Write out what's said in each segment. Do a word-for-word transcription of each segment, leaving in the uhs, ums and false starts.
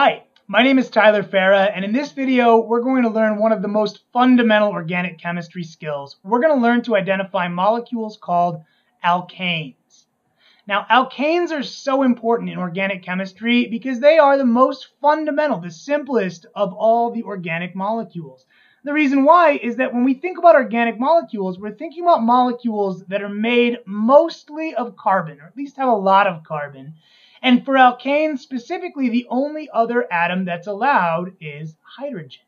Hi, my name is Tyler Farah, and in this video, we're going to learn one of the most fundamental organic chemistry skills. We're going to learn to identify molecules called alkanes. Now, alkanes are so important in organic chemistry because they are the most fundamental, the simplest of all the organic molecules. The reason why is that when we think about organic molecules, we're thinking about molecules that are made mostly of carbon, or at least have a lot of carbon. And for alkanes specifically, the only other atom that's allowed is hydrogen.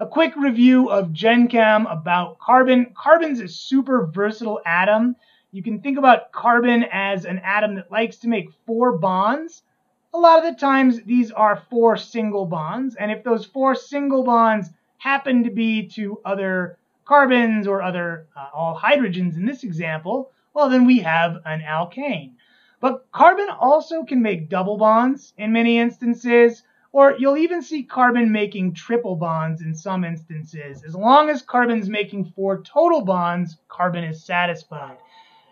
A quick review of GenChem about carbon. Carbon's a super versatile atom. You can think about carbon as an atom that likes to make four bonds. A lot of the times, these are four single bonds, and if those four single bonds happen to be to other carbons or other uh, all hydrogens in this example, well, then we have an alkane. But carbon also can make double bonds in many instances, or you'll even see carbon making triple bonds in some instances. As long as carbon's making four total bonds, carbon is satisfied.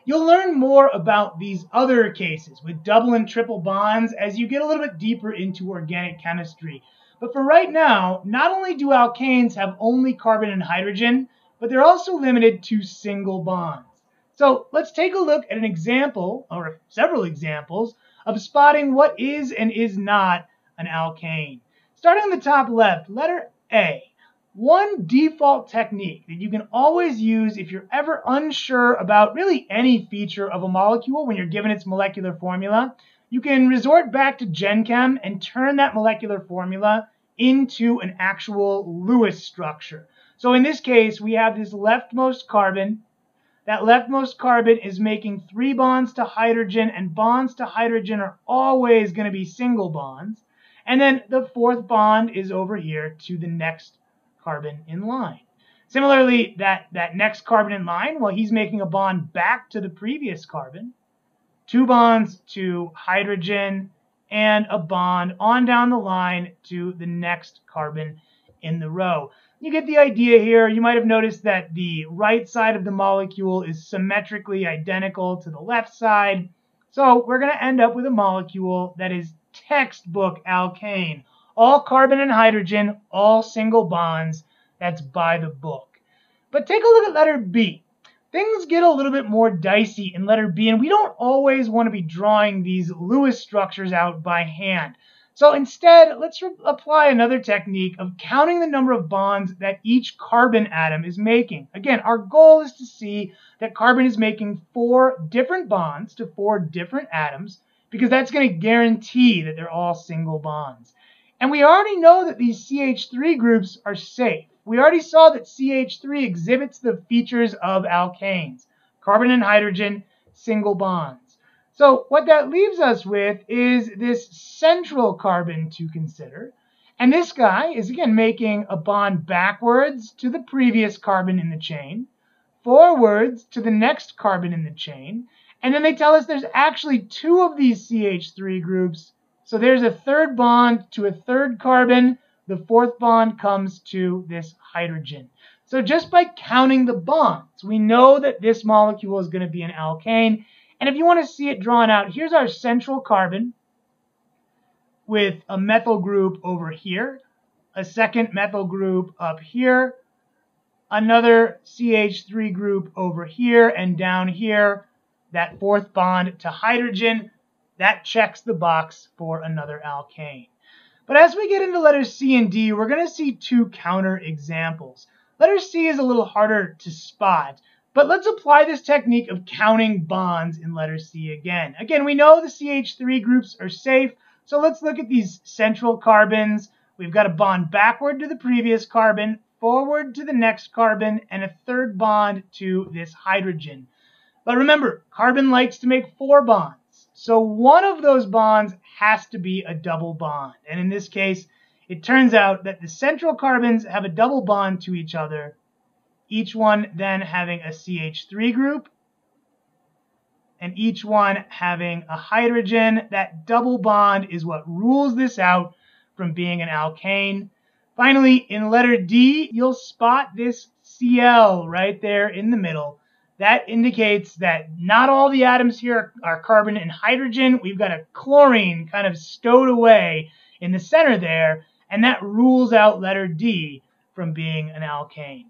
You'll learn more about these other cases with double and triple bonds as you get a little bit deeper into organic chemistry. But for right now, not only do alkanes have only carbon and hydrogen, but they're also limited to single bonds. So let's take a look at an example, or several examples, of spotting what is and is not an alkane. Starting on the top left, letter A. One default technique that you can always use if you're ever unsure about really any feature of a molecule when you're given its molecular formula, you can resort back to GenChem and turn that molecular formula into an actual Lewis structure. So in this case, we have this leftmost carbon. That leftmost carbon is making three bonds to hydrogen, and bonds to hydrogen are always going to be single bonds. And then the fourth bond is over here to the next carbon in line. Similarly, that, that next carbon in line, well, he's making a bond back to the previous carbon. Two bonds to hydrogen, and a bond on down the line to the next carbon in the row. You get the idea here. You might have noticed that the right side of the molecule is symmetrically identical to the left side. So we're going to end up with a molecule that is textbook alkane. All carbon and hydrogen, all single bonds. That's by the book. But take a look at letter B. Things get a little bit more dicey in letter B, and we don't always want to be drawing these Lewis structures out by hand. So instead, let's apply another technique of counting the number of bonds that each carbon atom is making. Again, our goal is to see that carbon is making four different bonds to four different atoms, because that's going to guarantee that they're all single bonds. And we already know that these C H three groups are safe. We already saw that C H three exhibits the features of alkanes. Carbon and hydrogen, single bonds. So what that leaves us with is this central carbon to consider. And this guy is, again, making a bond backwards to the previous carbon in the chain, forwards to the next carbon in the chain. And then they tell us there's actually two of these C H three groups. So there's a third bond to a third carbon. The fourth bond comes to this hydrogen. So just by counting the bonds, we know that this molecule is going to be an alkane. And if you want to see it drawn out, here's our central carbon with a methyl group over here, a second methyl group up here, another C H three group over here, and down here, that fourth bond to hydrogen. That checks the box for another alkane. But as we get into letters C and D, we're going to see two counter examples. Letter C is a little harder to spot, but let's apply this technique of counting bonds in letter C again. Again, we know the C H three groups are safe, so let's look at these central carbons. We've got a bond backward to the previous carbon, forward to the next carbon, and a third bond to this hydrogen. But remember, carbon likes to make four bonds. So one of those bonds has to be a double bond. And in this case, it turns out that the central carbons have a double bond to each other, each one then having a C H three group, and each one having a hydrogen. That double bond is what rules this out from being an alkane. Finally, in letter D, you'll spot this C L right there in the middle. That indicates that not all the atoms here are carbon and hydrogen. We've got a chlorine kind of stowed away in the center there, and that rules out letter D from being an alkane.